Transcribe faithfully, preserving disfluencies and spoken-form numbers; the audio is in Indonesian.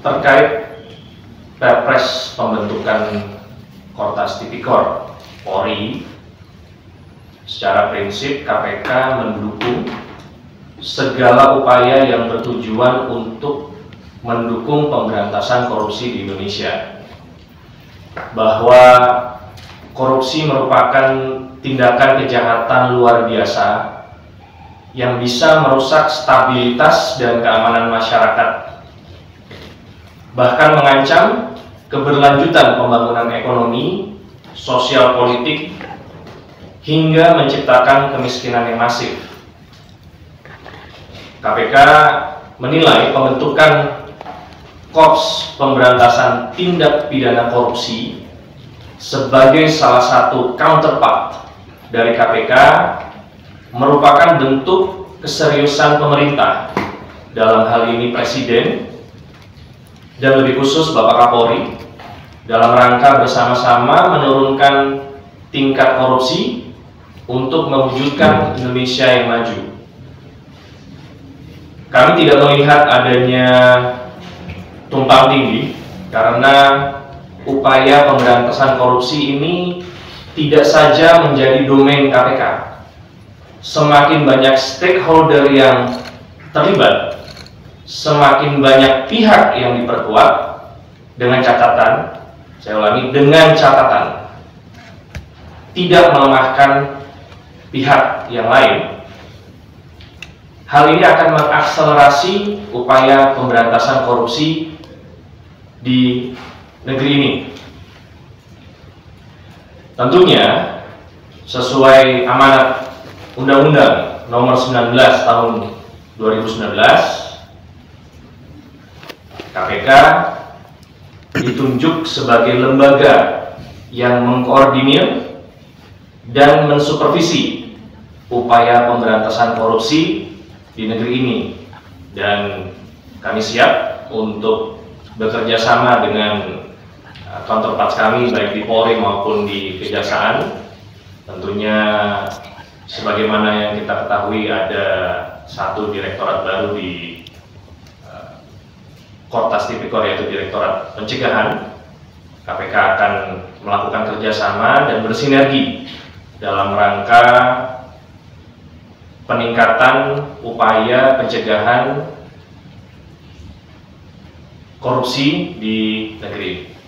terkait Perpres pembentukan Kortas Tipikor Polri, secara prinsip K P K mendukung segala upaya yang bertujuan untuk mendukung pemberantasan korupsi di Indonesia. Bahwa korupsi merupakan tindakan kejahatan luar biasa yang bisa merusak stabilitas dan keamanan masyarakat, bahkan mengancam keberlanjutan pembangunan ekonomi, sosial, politik, hingga menciptakan kemiskinan yang masif. K P K menilai pembentukan Korps Pemberantasan Tindak Pidana Korupsi sebagai salah satu counterpart dari K P K merupakan bentuk keseriusan pemerintah, dalam hal ini Presiden dan lebih khusus Bapak Kapolri, dalam rangka bersama-sama menurunkan tingkat korupsi untuk mewujudkan Indonesia yang maju. Kami tidak melihat adanya tumpang tindih, karena upaya pemberantasan korupsi ini tidak saja menjadi domain K P K. Semakin banyak stakeholder yang terlibat, semakin banyak pihak yang diperkuat, dengan catatan, saya ulangi, dengan catatan, tidak melemahkan pihak yang lain. Hal ini akan mengakselerasi upaya pemberantasan korupsi di negeri ini. Tentunya sesuai amanat Undang-Undang Nomor sembilan belas Tahun dua ribu sembilan belas, K P K ditunjuk sebagai lembaga yang mengkoordinir dan mensupervisi upaya pemberantasan korupsi di negeri ini, dan kami siap untuk bekerja sama dengan counterpart kami baik di Polri maupun di Kejaksaan. Tentunya sebagaimana yang kita ketahui ada satu direktorat baru di uh, Kortas Tipikor, yaitu Direktorat Pencegahan. K P K akan melakukan kerjasama dan bersinergi dalam rangka peningkatan upaya pencegahan korupsi di negeri.